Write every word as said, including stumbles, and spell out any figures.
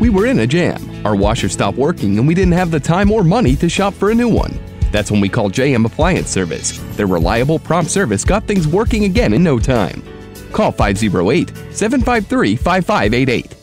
We were in a jam. Our washer stopped working and we didn't have the time or money to shop for a new one. That's when we called J M Appliance Service. Their reliable, prompt service got things working again in no time. Call five oh eight, seven five three, five five eight eight.